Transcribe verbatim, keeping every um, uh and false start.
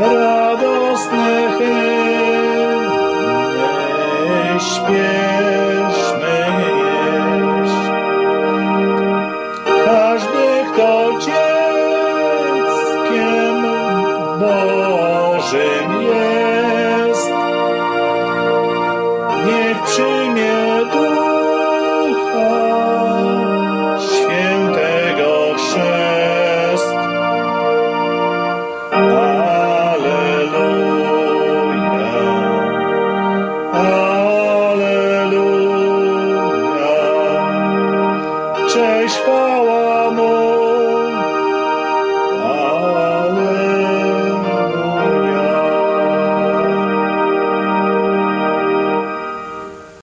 Radosne hymny śpiewa.